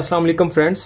अस्सलाम वालेकुम फ्रेंड्स,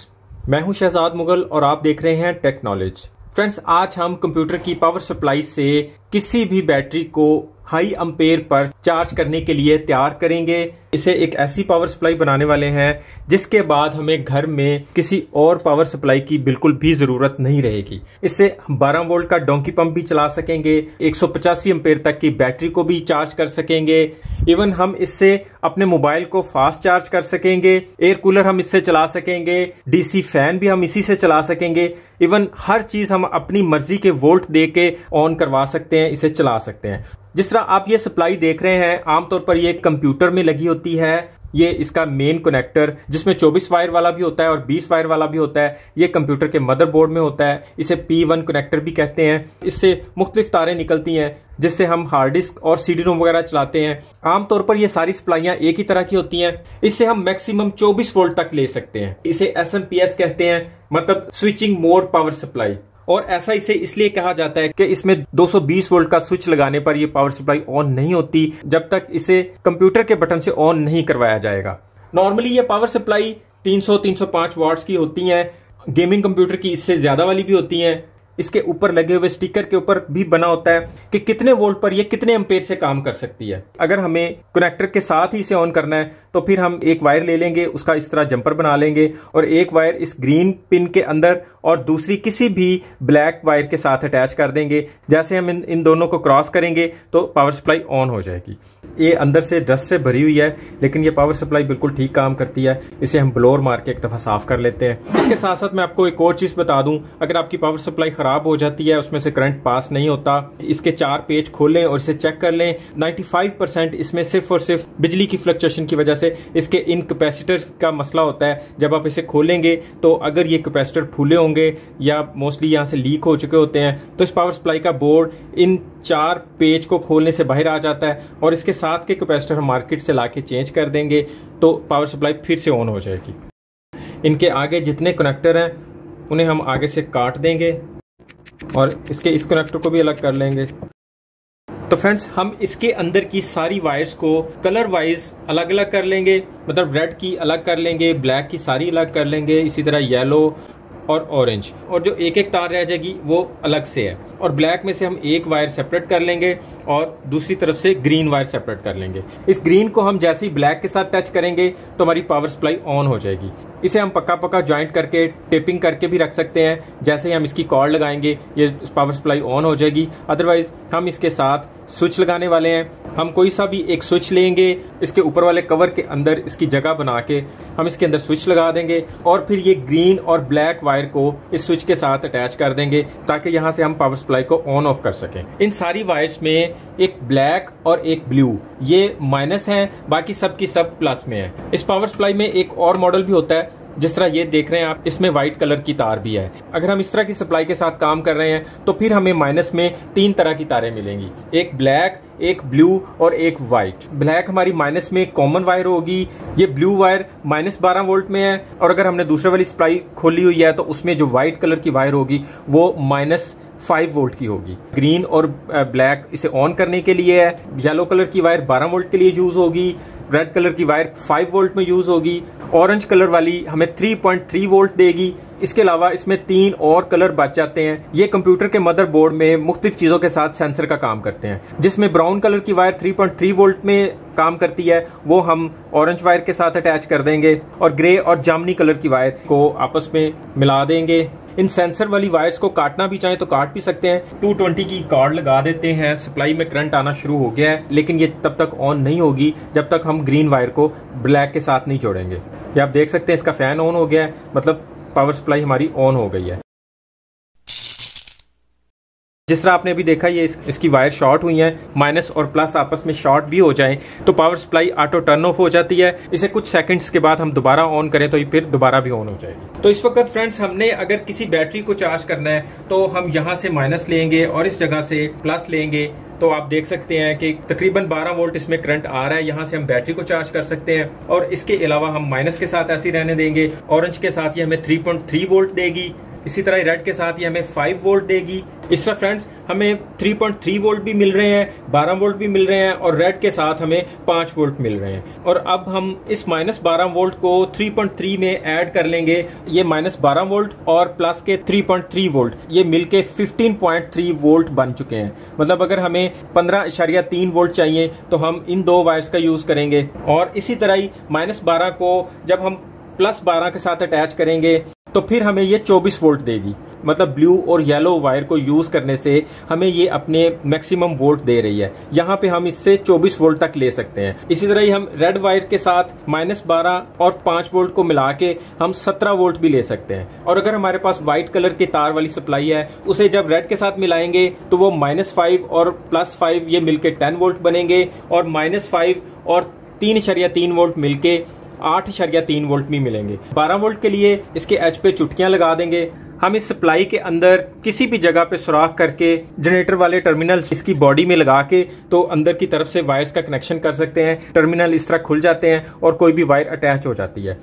मैं हूं शहजाद मुगल और आप देख रहे हैं टेक नॉलेज। फ्रेंड्स, आज हम कंप्यूटर की पावर सप्लाई से किसी भी बैटरी को हाई एम्पेयर पर चार्ज करने के लिए तैयार करेंगे। इसे एक ऐसी पावर सप्लाई बनाने वाले हैं जिसके बाद हमें घर में किसी और पावर सप्लाई की बिल्कुल भी जरूरत नहीं रहेगी। इससे 12 वोल्ट का डोंकी पंप भी चला सकेंगे, 185 एम्पेयर तक की बैटरी को भी चार्ज कर सकेंगे, इवन हम इससे अपने मोबाइल को फास्ट चार्ज कर सकेंगे, एयर कूलर हम इससे चला सकेंगे, डीसी फैन भी हम इसी से चला सकेंगे, इवन हर चीज हम अपनी मर्जी के वोल्ट दे के ऑन करवा सकते हैं, इसे चला सकते हैं। जिस तरह आप ये सप्लाई देख रहे हैं, आमतौर पर ये कंप्यूटर में लगी होती है। ये इसका मेन कनेक्टर जिसमें 24 वायर वाला भी होता है और 20 वायर वाला भी होता है, ये कंप्यूटर के मदरबोर्ड में होता है। इसे P1 कनेक्टर भी कहते हैं। इससे मुख्तलिफ तारें निकलती हैं जिससे हम हार्ड डिस्क और सीडी रोम वगैरह चलाते हैं। आमतौर पर ये सारी सप्लाइयां एक ही तरह की होती हैं। इससे हम मैक्सिमम 24 वोल्ट तक ले सकते हैं। इसे SMPS कहते हैं, मतलब स्विचिंग मोड पावर सप्लाई, और ऐसा इसे इसलिए कहा जाता है कि इसमें 220 वोल्ट का स्विच लगाने पर यह पावर सप्लाई ऑन नहीं होती जब तक इसे कंप्यूटर के बटन से ऑन नहीं करवाया जाएगा। नॉर्मली ये पावर सप्लाई 300-305 वाट्स की होती हैं। गेमिंग कंप्यूटर की इससे ज्यादा वाली भी होती हैं। इसके ऊपर लगे हुए स्टिकर के ऊपर भी बना होता है कि कितने वोल्ट पर ये कितने एम्पेयर से काम कर सकती है। अगर हमें कनेक्टर के साथ ही इसे ऑन करना है तो फिर हम एक वायर ले लेंगे, उसका इस तरह जंपर बना लेंगे और एक वायर इस ग्रीन पिन के अंदर और दूसरी किसी भी ब्लैक वायर के साथ अटैच कर देंगे। जैसे हम इन दोनों को क्रॉस करेंगे तो पावर सप्लाई ऑन हो जाएगी। ये अंदर से डस्ट से भरी हुई है, लेकिन ये पावर सप्लाई बिल्कुल ठीक काम करती है। इसे हम ब्लोअर मार के एक दफ़ा साफ कर लेते हैं। इसके साथ साथ मैं आपको एक और चीज़ बता दूं, अगर आपकी पावर सप्लाई खराब हो जाती है, उसमें से करंट पास नहीं होता, इसके 4 पेज खोलें और इसे चेक कर लें। 95% इसमें सिर्फ और सिर्फ बिजली की फ्लक्चुएशन की वजह से इसके इन कैपेसिटर का मसला होता है। जब आप इसे खोलेंगे तो अगर ये कैपेसिटर फूले होंगे या मोस्टली यहाँ से लीक हो चुके होते हैं तो इस पावर सप्लाई का बोर्ड इन 4 पेज को खोलने से बाहर आ जाता है और इसके साथ के कैपेसिटर हम मार्केट से लाके चेंज कर देंगे तो पावर सप्लाई फिर से ऑन हो जाएगी। इनके आगे जितने कनेक्टर हैं उन्हें हम आगे से काट देंगे और इसके इस कनेक्टर को भी अलग कर लेंगे। तो फ्रेंड्स, हम इसके अंदर की सारी वायर्स को कलर वाइज अलग अलग कर लेंगे, मतलब रेड की अलग कर लेंगे, ब्लैक की सारी अलग कर लेंगे, इसी तरह येलो और ऑरेंज, और जो एक एक तार रह जाएगी वो अलग से है। और ब्लैक में से हम एक वायर सेपरेट कर लेंगे और दूसरी तरफ से ग्रीन वायर सेपरेट कर लेंगे। इस ग्रीन को हम जैसे ही ब्लैक के साथ टच करेंगे तो हमारी पावर सप्लाई ऑन हो जाएगी। इसे हम पक्का पक्का ज्वाइंट करके टेपिंग करके भी रख सकते हैं। जैसे ही हम इसकी कॉर्ड लगाएंगे ये पावर सप्लाई ऑन हो जाएगी। अदरवाइज हम इसके साथ स्विच लगाने वाले हैं। हम कोई सा भी एक स्विच लेंगे, इसके ऊपर वाले कवर के अंदर इसकी जगह बना के हम इसके अंदर स्विच लगा देंगे और फिर ये ग्रीन और ब्लैक वायर को इस स्विच के साथ अटैच कर देंगे ताकि यहाँ से हम पावर सप्लाई को ऑन ऑफ कर सकें। इन सारी वायर्स में एक ब्लैक और एक ब्लू, ये माइनस हैं, बाकी सब की सब प्लस में है। इस पावर सप्लाई में एक और मॉडल भी होता है, जिस तरह ये देख रहे हैं आप, इसमें व्हाइट कलर की तार भी है। अगर हम इस तरह की सप्लाई के साथ काम कर रहे हैं तो फिर हमें माइनस में 3 तरह की तारें मिलेंगी, एक ब्लैक, एक ब्लू और एक वाइट। ब्लैक हमारी माइनस में कॉमन वायर होगी, ये ब्लू वायर -12 वोल्ट में है, और अगर हमने दूसरे वाली सप्लाई खोली हुई है तो उसमें जो व्हाइट कलर की वायर होगी वो -5 वोल्ट की होगी। ग्रीन और ब्लैक इसे ऑन करने के लिए है, येलो कलर की वायर 12 वोल्ट के लिए यूज होगी, रेड कलर की वायर 5 वोल्ट में यूज होगी, ऑरेंज कलर वाली हमें 3.3 वोल्ट देगी। इसके अलावा इसमें 3 और कलर बच जाते हैं। ये कंप्यूटर के मदरबोर्ड में मुख्तलिफ चीज़ों के साथ सेंसर का काम करते हैं, जिसमें ब्राउन कलर की वायर 3.3 वोल्ट में काम करती है, वो हम ऑरेंज वायर के साथ अटैच कर देंगे और ग्रे और जामनी कलर की वायर को आपस में मिला देंगे। इन सेंसर वाली वायर्स को काटना भी चाहे तो काट भी सकते हैं। 220 की कॉर्ड लगा देते हैं। सप्लाई में करंट आना शुरू हो गया है, लेकिन ये तब तक ऑन नहीं होगी जब तक हम ग्रीन वायर को ब्लैक के साथ नहीं जोड़ेंगे। ये आप देख सकते हैं इसका फैन ऑन हो गया है, मतलब पावर सप्लाई हमारी ऑन हो गई है। जिस तरह आपने अभी देखा ये इसकी वायर शॉर्ट हुई है, माइनस और प्लस आपस में शॉर्ट भी हो जाए तो power supply auto turn off हो जाती है। इसे कुछ सेकंड्स के बाद हम दोबारा ऑन करें तो ये फिर दोबारा भी ऑन हो जाएगी। तो इस वक्त फ्रेंड्स, हमने अगर किसी बैटरी को चार्ज करना है तो हम यहाँ से माइनस लेंगे और इस जगह से प्लस लेंगे, तो आप देख सकते हैं कि तकरीबन 12 वोल्ट इसमें करंट आ रहा है। यहाँ से हम बैटरी को चार्ज कर सकते हैं और इसके अलावा हम माइनस के साथ ऐसी रहने देंगे, ऑरेंज के साथ ये हमें 3.3 वोल्ट देगी, इसी तरह रेड के साथ ये हमें 5 वोल्ट देगी। इस तरह फ्रेंड्स हमें 3.3 वोल्ट भी मिल रहे हैं, 12 वोल्ट भी मिल रहे हैं और रेड के साथ हमें 5 वोल्ट मिल रहे हैं। और अब हम इस -12 वोल्ट को 3.3 में ऐड कर लेंगे। ये -12 वोल्ट और प्लस के 3.3 वोल्ट ये मिलके 15.3 वोल्ट बन चुके हैं। मतलब अगर हमें 15.3 वोल्ट चाहिए तो हम इन दो वायर्स का यूज करेंगे। और इसी तरह ही -12 को जब हम +12 के साथ अटैच करेंगे तो फिर हमें ये 24 वोल्ट देगी। मतलब ब्लू और येलो वायर को यूज़ करने से हमें ये अपने मैक्सिमम वोल्ट दे रही है। यहाँ पे हम इससे 24 वोल्ट तक ले सकते हैं। इसी तरह ही हम रेड वायर के साथ -12 और 5 वोल्ट को मिला के हम 17 वोल्ट भी ले सकते हैं। और अगर हमारे पास व्हाइट कलर की तार वाली सप्लाई है, उसे जब रेड के साथ मिलाएंगे तो वो -5 और +5 ये मिलके 10 वोल्ट बनेंगे और -5 और 3.3 वोल्ट मिलके 8.3 वोल्ट भी मिलेंगे। 12 वोल्ट के लिए इसके एज पे चुटकियां लगा देंगे। हम इस सप्लाई के अंदर किसी भी जगह पे सुराख करके जनरेटर वाले टर्मिनल इसकी बॉडी में लगा के तो अंदर की तरफ से वायर्स का कनेक्शन कर सकते हैं। टर्मिनल इस तरह खुल जाते हैं और कोई भी वायर अटैच हो जाती है।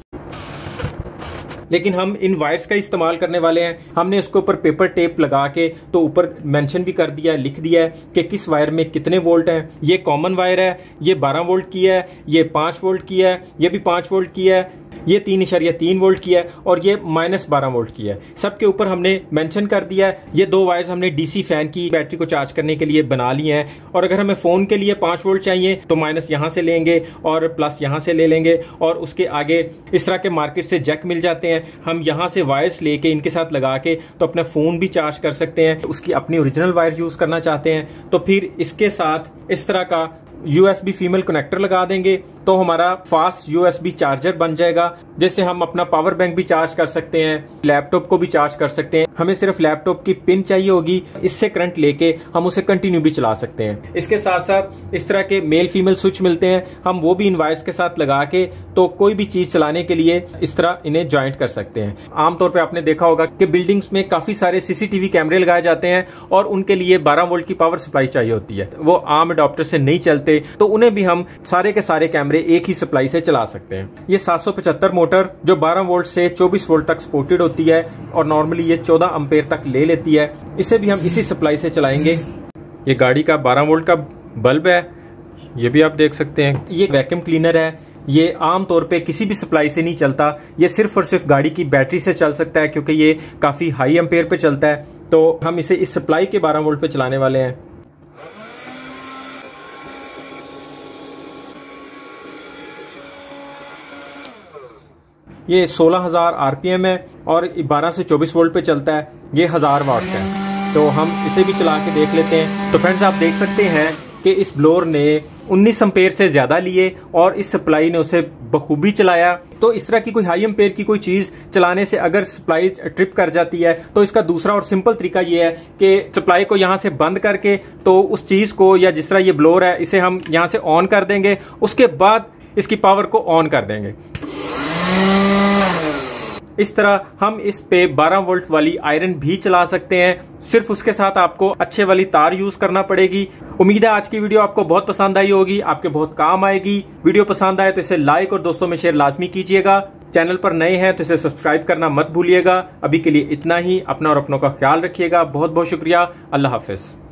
लेकिन हम इन वायर्स का इस्तेमाल करने वाले हैं। हमने इसके ऊपर पेपर टेप लगा के तो ऊपर मेंशन भी कर दिया है, लिख दिया है कि किस वायर में कितने वोल्ट हैं। ये कॉमन वायर है, ये 12 वोल्ट की है, ये 5 वोल्ट की है, ये भी 5 वोल्ट की है, ये 3.3 वोल्ट की है और ये -12 वोल्ट की है। सबके ऊपर हमने मेंशन कर दिया है। ये दो वायर्स हमने डीसी फैन की बैटरी को चार्ज करने के लिए बना लिए हैं। और अगर हमें फोन के लिए 5 वोल्ट चाहिए तो माइनस यहाँ से लेंगे और प्लस यहाँ से ले लेंगे और उसके आगे इस तरह के मार्केट से जैक मिल जाते हैं। हम यहाँ से वायर्स लेके इनके साथ लगा के तो अपना फोन भी चार्ज कर सकते हैं। उसकी अपनी ओरिजिनल वायर यूज करना चाहते हैं तो फिर इसके साथ इस तरह का USB फीमेल कनेक्टर लगा देंगे तो हमारा फास्ट USB चार्जर बन जाएगा, जिससे हम अपना पावर बैंक भी चार्ज कर सकते हैं, लैपटॉप को भी चार्ज कर सकते हैं। हमें सिर्फ लैपटॉप की पिन चाहिए होगी, इससे करंट लेके हम उसे कंटिन्यू भी चला सकते हैं। इसके साथ साथ इस तरह के मेल फीमेल स्विच मिलते हैं, हम वो भी इन वायर्स के साथ लगा के तो कोई भी चीज चलाने के लिए इस तरह इन्हें ज्वाइंट कर सकते हैं। आमतौर पर आपने देखा होगा कि बिल्डिंग्स में काफी सारे CCTV कैमरे लगाए जाते हैं और उनके लिए 12 वोल्ट की पावर सप्लाई चाहिए होती है। वो आम एडाप्टर से नहीं चलते, तो उन्हें भी हम सारे के सारे कैमरे एक ही सप्लाई से चला सकते हैं। ये 775 मोटर जो 12 वोल्ट से 24 वोल्ट तक सपोर्टेड होती है और नॉर्मली ये 14 एम्पेयर तक ले लेती है, इसे भी हम इसी सप्लाई से चलाएंगे। ये गाड़ी का 12 वोल्ट का बल्ब है, ये भी आप देख सकते हैं। ये वैक्यूम क्लीनर है, ये आमतौर पे किसी भी सप्लाई से नहीं चलता, ये सिर्फ और सिर्फ गाड़ी की बैटरी से चल सकता है क्योंकि ये काफी हाई एम्पेयर पे चलता है। तो हम इसे इस सप्लाई के 12 वोल्ट पे चलाने वाले हैं। ये 16,000 RPM है और 12 से 24 वोल्ट पे चलता है। ये 1000 वाट का है, तो हम इसे भी चला के देख लेते हैं। तो फ्रेंड्स आप देख सकते हैं कि इस ब्लोअर ने 19 एम्पेयर से ज्यादा लिए और इस सप्लाई ने उसे बखूबी चलाया। तो इस तरह की कोई हाई एम्पेयर की कोई चीज चलाने से अगर सप्लाई ट्रिप कर जाती है तो इसका दूसरा और सिंपल तरीका यह है कि सप्लाई को यहाँ से बंद करके तो उस चीज को, या जिस तरह ये ब्लोअर है, इसे हम यहाँ से ऑन कर देंगे, उसके बाद इसकी पावर को ऑन कर देंगे। इस तरह हम इस पे 12 वोल्ट वाली आयरन भी चला सकते हैं। सिर्फ उसके साथ आपको अच्छे वाली तार यूज करना पड़ेगी। उम्मीद है आज की वीडियो आपको बहुत पसंद आई होगी, आपके बहुत काम आएगी। वीडियो पसंद आए तो इसे लाइक और दोस्तों में शेयर लाजमी कीजिएगा। चैनल पर नए हैं तो इसे सब्सक्राइब करना मत भूलिएगा। अभी के लिए इतना ही, अपना और अपनों का ख्याल रखिएगा। बहुत बहुत शुक्रिया, अल्लाह हाफिज।